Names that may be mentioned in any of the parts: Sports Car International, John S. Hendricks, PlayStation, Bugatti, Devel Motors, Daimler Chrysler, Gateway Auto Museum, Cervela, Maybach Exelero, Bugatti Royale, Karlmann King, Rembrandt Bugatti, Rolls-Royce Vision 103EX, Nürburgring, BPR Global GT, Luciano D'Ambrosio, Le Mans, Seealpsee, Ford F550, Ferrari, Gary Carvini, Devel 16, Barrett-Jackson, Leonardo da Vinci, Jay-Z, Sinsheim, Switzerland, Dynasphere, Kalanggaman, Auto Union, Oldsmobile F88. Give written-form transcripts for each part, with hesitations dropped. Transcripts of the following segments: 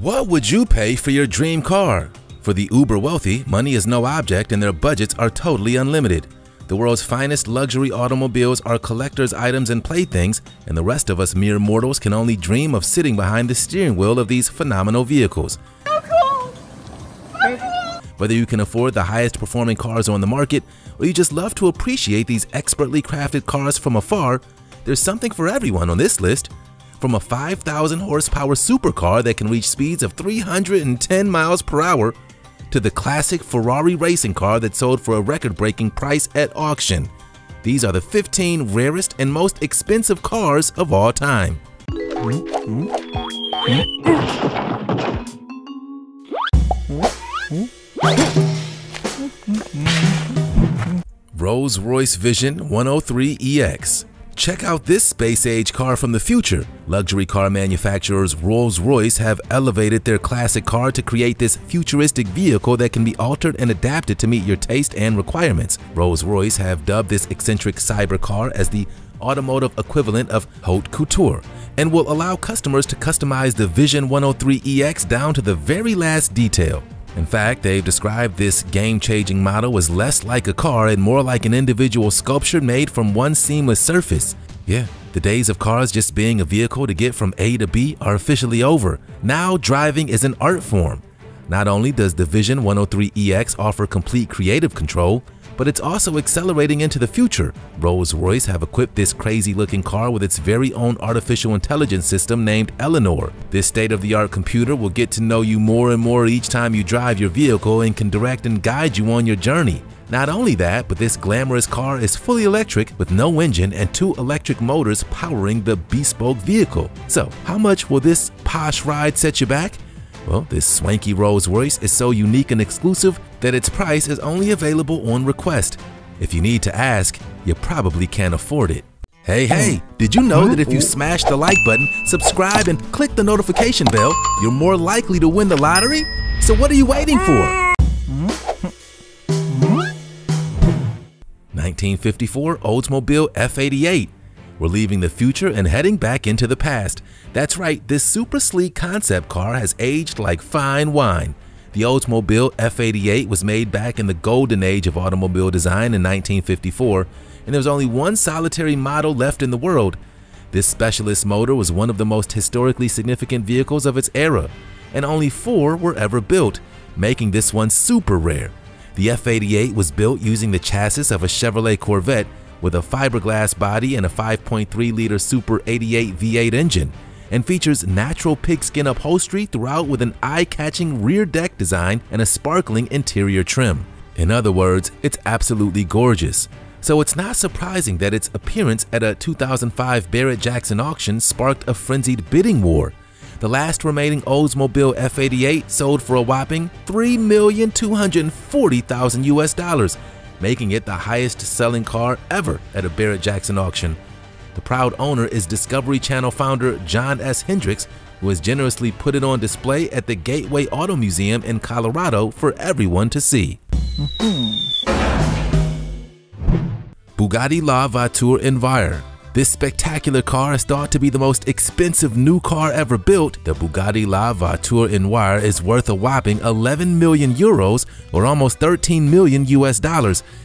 What would you pay for your dream car? For the uber wealthy, money is no object and their budgets are totally unlimited. The world's finest luxury automobiles are collector's items and playthings, and the rest of us mere mortals can only dream of sitting behind the steering wheel of these phenomenal vehicles. So cool. So cool. Whether you can afford the highest performing cars on the market, or you just love to appreciate these expertly crafted cars from afar, there's something for everyone on this list. From a 5,000 horsepower supercar that can reach speeds of 310 miles per hour, to the classic Ferrari racing car that sold for a record-breaking price at auction. These are the 15 rarest and most expensive cars of all time. Rolls-Royce Vision 103EX. Check out this space-age car from the future. Luxury car manufacturers Rolls-Royce have elevated their classic car to create this futuristic vehicle that can be altered and adapted to meet your taste and requirements. Rolls-Royce have dubbed this eccentric cyber car as the automotive equivalent of haute couture and will allow customers to customize the Vision 103EX down to the very last detail. In fact, they've described this game-changing model as less like a car and more like an individual sculpture made from one seamless surface. Yeah, the days of cars just being a vehicle to get from A to B are officially over. Now driving is an art form. Not only does the Vision 103EX offer complete creative control, but it's also accelerating into the future. Rolls-Royce have equipped this crazy-looking car with its very own artificial intelligence system named Eleanor. This state-of-the-art computer will get to know you more and more each time you drive your vehicle and can direct and guide you on your journey. Not only that, but this glamorous car is fully electric with no engine and 2 electric motors powering the bespoke vehicle. So, how much will this posh ride set you back? Well, this swanky Rolls-Royce is so unique and exclusive that its price is only available on request. If you need to ask, you probably can't afford it. Hey, did you know that if you smash the like button, subscribe, and click the notification bell, you're more likely to win the lottery? So what are you waiting for? 1954 Oldsmobile F88. We're leaving the future and heading back into the past. That's right, this super sleek concept car has aged like fine wine. The Oldsmobile F88 was made back in the golden age of automobile design in 1954, and there was only one solitary model left in the world. This specialist motor was one of the most historically significant vehicles of its era, and only 4 were ever built, making this one super rare. The F88 was built using the chassis of a Chevrolet Corvette, with a fiberglass body and a 5.3-liter Super 88 V8 engine, and features natural pigskin upholstery throughout with an eye-catching rear deck design and a sparkling interior trim. In other words, it's absolutely gorgeous. So it's not surprising that its appearance at a 2005 Barrett-Jackson auction sparked a frenzied bidding war. The last remaining Oldsmobile F88 sold for a whopping $3,240,000 US, making it the highest-selling car ever at a Barrett-Jackson auction. The proud owner is Discovery Channel founder John S. Hendricks, who has generously put it on display at the Gateway Auto Museum in Colorado for everyone to see. Bugatti La Voiture Noire. This spectacular car is thought to be the most expensive new car ever built. The Bugatti La Voiture Noire is worth a whopping 11 million euros or almost $13 million US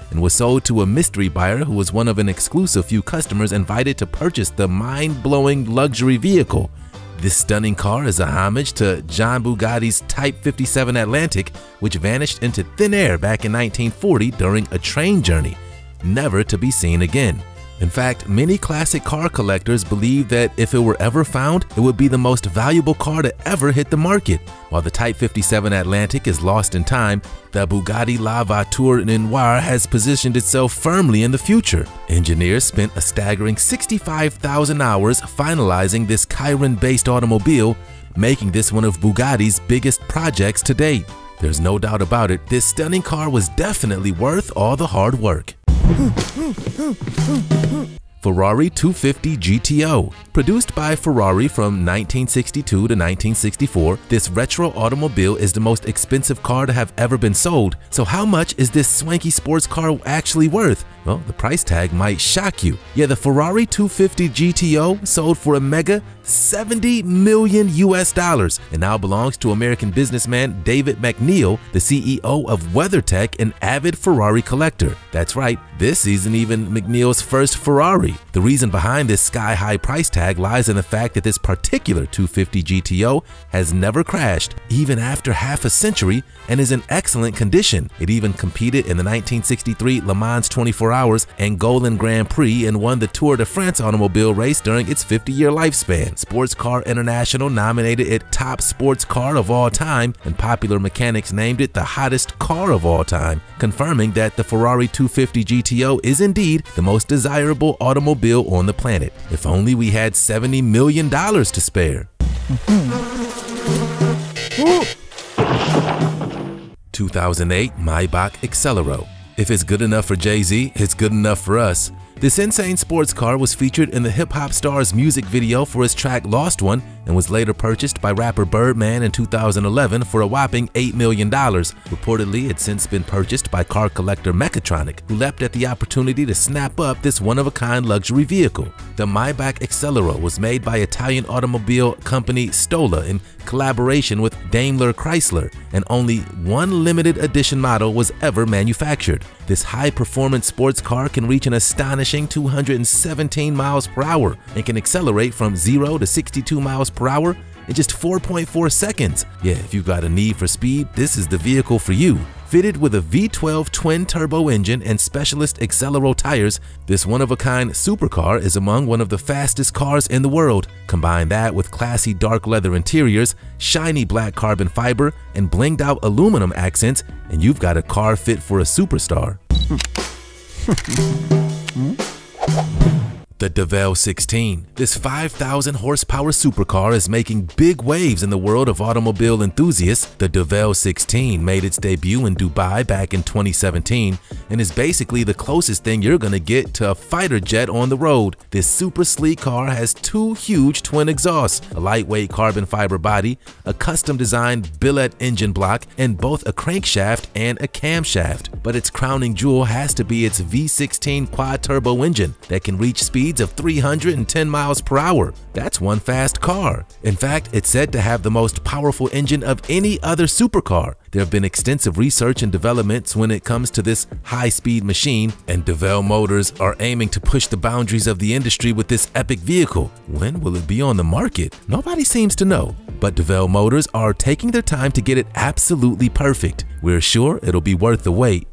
and was sold to a mystery buyer who was one of an exclusive few customers invited to purchase the mind-blowing luxury vehicle. This stunning car is a homage to John Bugatti's Type 57 Atlantic, which vanished into thin air back in 1940 during a train journey, never to be seen again. In fact, many classic car collectors believe that if it were ever found, it would be the most valuable car to ever hit the market. While the Type 57 Atlantic is lost in time, the Bugatti La Voiture Noire has positioned itself firmly in the future. Engineers spent a staggering 65,000 hours finalizing this Chiron-based automobile, making this one of Bugatti's biggest projects to date. There's no doubt about it, this stunning car was definitely worth all the hard work. Ferrari 250 GTO. Produced by Ferrari from 1962 to 1964, this retro automobile is the most expensive car to have ever been sold. So how much is this swanky sports car actually worth? Well, the price tag might shock you. Yeah, the Ferrari 250 GTO sold for a mega $70 million US and now belongs to American businessman David McNeil, the CEO of WeatherTech, an avid Ferrari collector. That's right, this isn't even McNeil's first Ferrari. The reason behind this sky-high price tag lies in the fact that this particular 250 GTO has never crashed, even after half a century, and is in excellent condition. It even competed in the 1963 Le Mans 24 Hours Angolan Grand Prix and won the Tour de France automobile race during its 50-year lifespan. Sports Car International nominated it Top Sports Car of All Time, and Popular Mechanics named it the hottest car of all time, confirming that the Ferrari 250 GTO is indeed the most desirable automobile on the planet. If only we had $70 million to spare. 2008 Maybach Exelero. If it's good enough for Jay-Z, it's good enough for us. This insane sports car was featured in the hip-hop star's music video for his track Lost One and was later purchased by rapper Birdman in 2011 for a whopping $8 million. Reportedly, it's since been purchased by car collector Mechatronic, who leapt at the opportunity to snap up this one-of-a-kind luxury vehicle. The Maybach Exelero was made by Italian automobile company Stola in collaboration with Daimler Chrysler, and only one limited edition model was ever manufactured. This high-performance sports car can reach an astonishing 217 miles per hour and can accelerate from 0 to 62 miles per hour in just 4.4 seconds. Yeah, if you've got a need for speed, this is the vehicle for you. Fitted with a V12 twin-turbo engine and specialist Exelero tires, this one-of-a-kind supercar is among one of the fastest cars in the world. Combine that with classy dark leather interiors, shiny black carbon fiber, and blinged-out aluminum accents, and you've got a car fit for a superstar. The Devel 16. This 5,000 horsepower supercar is making big waves in the world of automobile enthusiasts. The Devel 16 made its debut in Dubai back in 2017 and is basically the closest thing you're gonna get to a fighter jet on the road. This super sleek car has two huge twin exhausts, a lightweight carbon fiber body, a custom designed billet engine block, and both a crankshaft and a camshaft. But its crowning jewel has to be its V16 quad turbo engine that can reach speed of 310 miles per hour. That's one fast car. In fact, it's said to have the most powerful engine of any other supercar. There have been extensive research and developments when it comes to this high-speed machine, and Devel Motors are aiming to push the boundaries of the industry with this epic vehicle. When will it be on the market? Nobody seems to know, but Devel Motors are taking their time to get it absolutely perfect. We're sure it'll be worth the wait.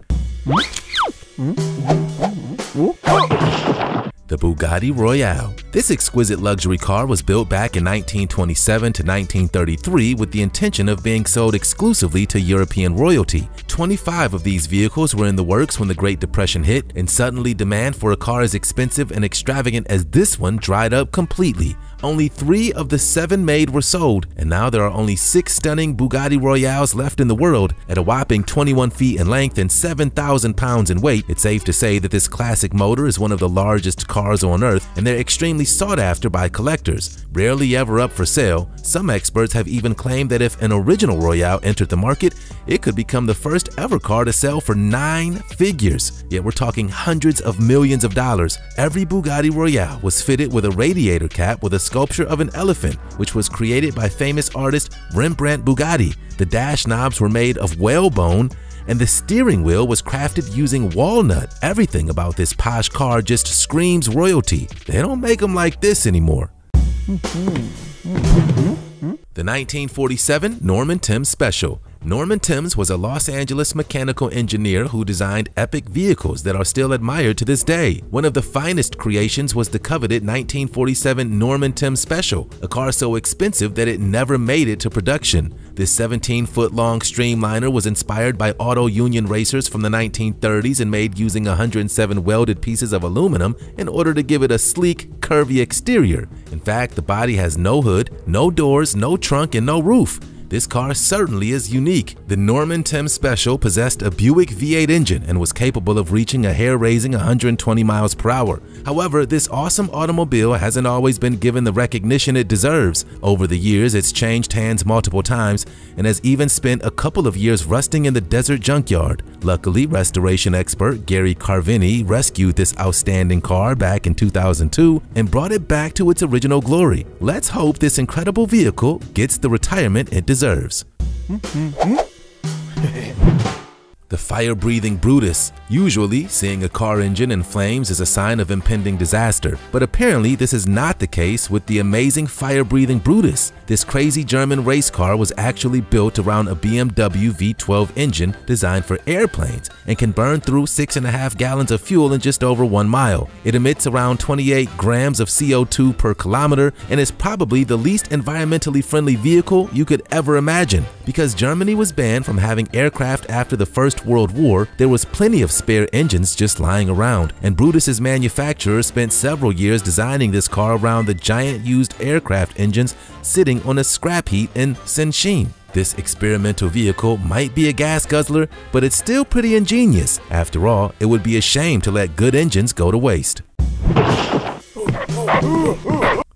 The Bugatti Royale. This exquisite luxury car was built back in 1927 to 1933 with the intention of being sold exclusively to European royalty. 25 of these vehicles were in the works when the Great Depression hit, and suddenly demand for a car as expensive and extravagant as this one dried up completely. Only 3 of the 7 made were sold, and now there are only 6 stunning Bugatti Royales left in the world. At a whopping 21 feet in length and 7,000 pounds in weight, it's safe to say that this classic motor is one of the largest cars on earth, and they're extremely sought after by collectors, rarely ever up for sale. Some experts have even claimed that if an original Royale entered the market, it could become the first ever car to sell for 9 figures. Yet we're talking hundreds of millions of dollars. Every Bugatti Royale was fitted with a radiator cap with a sculpture of an elephant, which was created by famous artist Rembrandt Bugatti. The dash knobs were made of whalebone, and the steering wheel was crafted using walnut. Everything about this posh car just screams royalty. They don't make them like this anymore. The 1947 Norman Timbs Special. Norman Timbs was a Los Angeles mechanical engineer who designed epic vehicles that are still admired to this day. One of the finest creations was the coveted 1947 Norman Timbs Special, a car so expensive that it never made it to production. This 17-foot-long streamliner was inspired by auto union racers from the 1930s and made using 107 welded pieces of aluminum in order to give it a sleek, curvy exterior. In fact, the body has no hood, no doors, no trunk, and no roof. This car certainly is unique. The Norman Timbs Special possessed a Buick V8 engine and was capable of reaching a hair-raising 120 miles per hour. However, this awesome automobile hasn't always been given the recognition it deserves. Over the years, it's changed hands multiple times and has even spent a couple of years rusting in the desert junkyard. Luckily, restoration expert Gary Carvini rescued this outstanding car back in 2002 and brought it back to its original glory. Let's hope this incredible vehicle gets the retirement it deserves. The fire-breathing Brutus. Usually, seeing a car engine in flames is a sign of impending disaster, but apparently this is not the case with the amazing fire-breathing Brutus. This crazy German race car was actually built around a BMW V12 engine designed for airplanes and can burn through 6.5 gallons of fuel in just over 1 mile. It emits around 28 grams of CO2 per kilometer and is probably the least environmentally friendly vehicle you could ever imagine. Because Germany was banned from having aircraft after the First World War, there was plenty of spare engines just lying around, and Brutus's manufacturer spent several years designing this car around the giant used aircraft engines sitting on a scrap heap in Sinsheim. This experimental vehicle might be a gas guzzler, but it's still pretty ingenious. After all, it would be a shame to let good engines go to waste.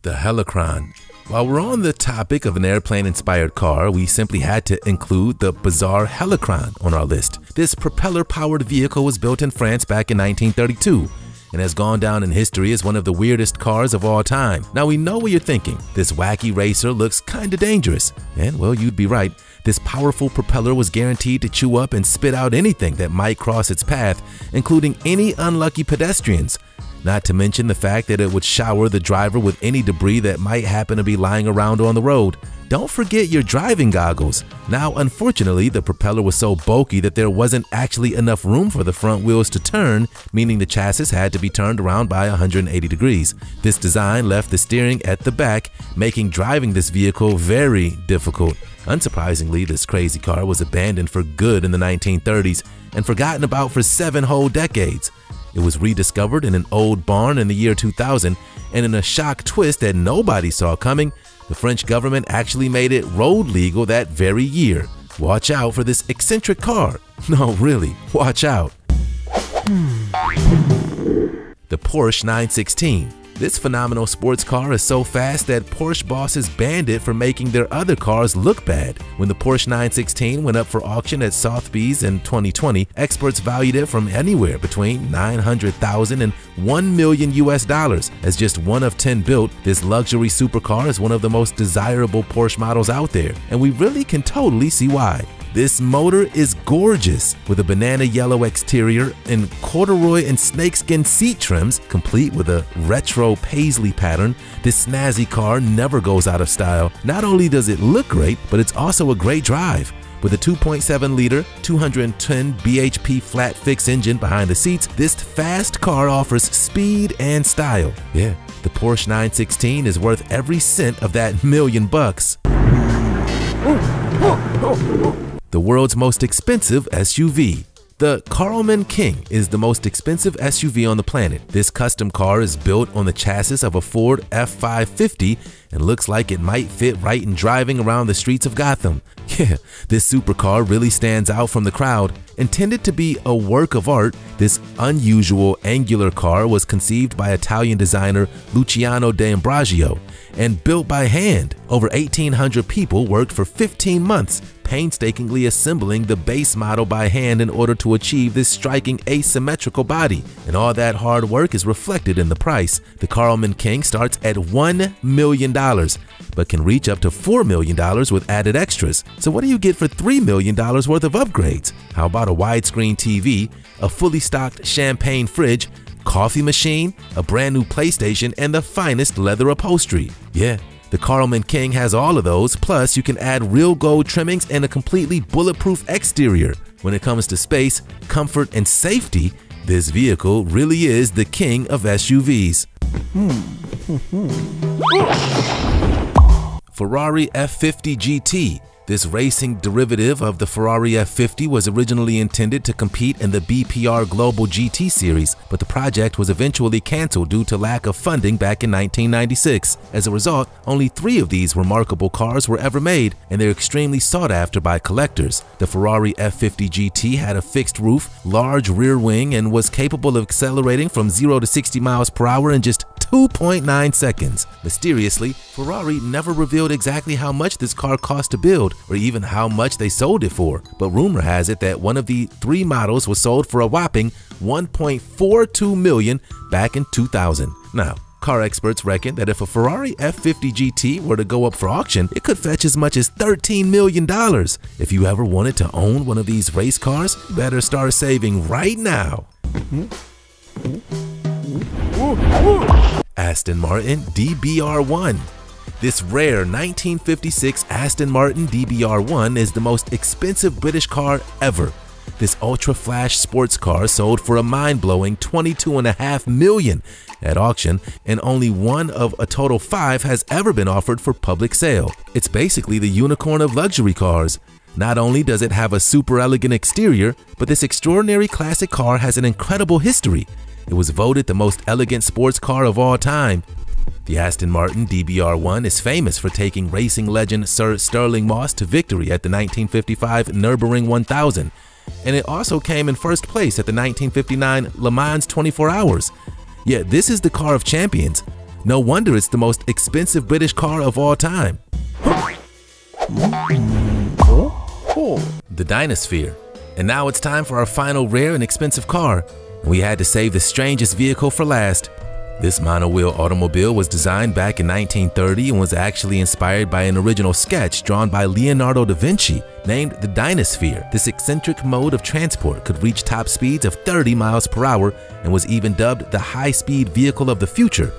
The Helicron. While we're on the topic of an airplane-inspired car, we simply had to include the bizarre Helicron on our list. This propeller-powered vehicle was built in France back in 1932 and has gone down in history as one of the weirdest cars of all time. Now we know what you're thinking. This wacky racer looks kinda dangerous. And well, you'd be right. This powerful propeller was guaranteed to chew up and spit out anything that might cross its path, including any unlucky pedestrians. Not to mention the fact that it would shower the driver with any debris that might happen to be lying around on the road. Don't forget your driving goggles. Now, unfortunately, the propeller was so bulky that there wasn't actually enough room for the front wheels to turn, meaning the chassis had to be turned around by 180 degrees. This design left the steering at the back, making driving this vehicle very difficult. Unsurprisingly, this crazy car was abandoned for good in the 1930s and forgotten about for 7 whole decades. It was rediscovered in an old barn in the year 2000, and in a shock twist that nobody saw coming, the French government actually made it road legal that very year. Watch out for this eccentric car. No, really, watch out. The Porsche 916. This phenomenal sports car is so fast that Porsche bosses banned it for making their other cars look bad. When the Porsche 916 went up for auction at Sotheby's in 2020, experts valued it from anywhere between $900,000 and $1 million US. As just one of 10 built, this luxury supercar is one of the most desirable Porsche models out there, and we really can totally see why. This motor is gorgeous, with a banana yellow exterior and corduroy and snakeskin seat trims, complete with a retro paisley pattern. This snazzy car never goes out of style. Not only does it look great, but it's also a great drive. With a 2.7-liter, 210 bhp flat-fix engine behind the seats, this fast car offers speed and style. Yeah, the Porsche 916 is worth every cent of that $1 million. The world's most expensive SUV. The Karlmann King is the most expensive SUV on the planet. This custom car is built on the chassis of a Ford F550 and looks like it might fit right in driving around the streets of Gotham. Yeah, this supercar really stands out from the crowd. Intended to be a work of art, this unusual angular car was conceived by Italian designer Luciano D'Ambrosio and built by hand. Over 1,800 people worked for 15 months. Painstakingly assembling the base model by hand in order to achieve this striking asymmetrical body, and all that hard work is reflected in the price. The Karlmann King starts at $1 million, but can reach up to $4 million with added extras. So what do you get for $3 million worth of upgrades? How about a widescreen TV, a fully stocked champagne fridge, coffee machine, a brand new PlayStation, and the finest leather upholstery? Yeah. The Karlmann King has all of those, plus you can add real gold trimmings and a completely bulletproof exterior. When it comes to space, comfort, and safety, this vehicle really is the king of SUVs. Ferrari F50 GT. This racing derivative of the Ferrari F50 was originally intended to compete in the BPR Global GT series, but the project was eventually cancelled due to lack of funding back in 1996. As a result, only 3 of these remarkable cars were ever made, and they're extremely sought after by collectors. The Ferrari F50 GT had a fixed roof, large rear wing, and was capable of accelerating from 0 to 60 miles per hour in just 2.9 seconds. Mysteriously, Ferrari never revealed exactly how much this car cost to build or even how much they sold it for, but rumor has it that one of the 3 models was sold for a whopping $1.42 million back in 2000. Now, car experts reckon that if a Ferrari F50 GT were to go up for auction, it could fetch as much as $13 million. If you ever wanted to own one of these race cars, you better start saving right now. Aston Martin DBR1. This rare 1956 Aston Martin DBR1 is the most expensive British car ever. This ultra-flash sports car sold for a mind-blowing $22.5 million at auction, and only one of a total 5 has ever been offered for public sale. It's basically the unicorn of luxury cars. Not only does it have a super elegant exterior, but this extraordinary classic car has an incredible history. It was voted the most elegant sports car of all time. The Aston Martin DBR1 is famous for taking racing legend Sir Sterling Moss to victory at the 1955 Nürburgring 1000, and it also came in first place at the 1959 Le Mans 24 Hours. Yet this is the car of champions. No wonder it's the most expensive British car of all time. The Dynasphere. And now it's time for our final rare and expensive car. We had to save the strangest vehicle for last. This monowheel automobile was designed back in 1930 and was actually inspired by an original sketch drawn by Leonardo da Vinci, named the Dynasphere. This eccentric mode of transport could reach top speeds of 30 miles per hour and was even dubbed the high-speed vehicle of the future.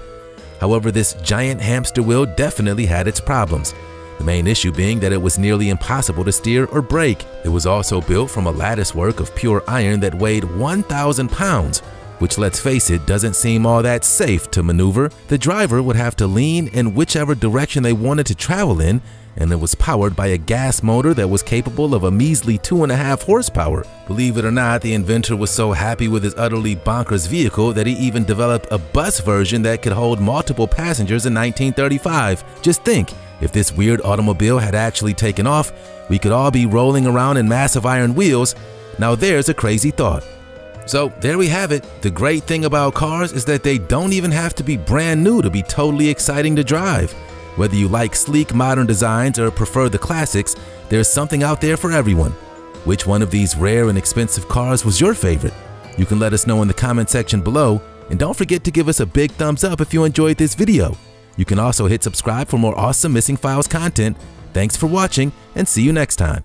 However, this giant hamster wheel definitely had its problems. The main issue being that it was nearly impossible to steer or brake. It was also built from a latticework of pure iron that weighed 1,000 pounds, which, let's face it, doesn't seem all that safe to maneuver. The driver would have to lean in whichever direction they wanted to travel in, and it was powered by a gas motor that was capable of a measly 2.5 horsepower. Believe it or not, the inventor was so happy with his utterly bonkers vehicle that he even developed a bus version that could hold multiple passengers in 1935. Just think, if this weird automobile had actually taken off, we could all be rolling around in massive iron wheels. Now there's a crazy thought. So there we have it. The great thing about cars is that they don't even have to be brand new to be totally exciting to drive. Whether you like sleek modern designs or prefer the classics, there's something out there for everyone. Which one of these rare and expensive cars was your favorite? You can let us know in the comment section below, and don't forget to give us a big thumbs up if you enjoyed this video. You can also hit subscribe for more awesome Missing Files content. Thanks for watching, and see you next time.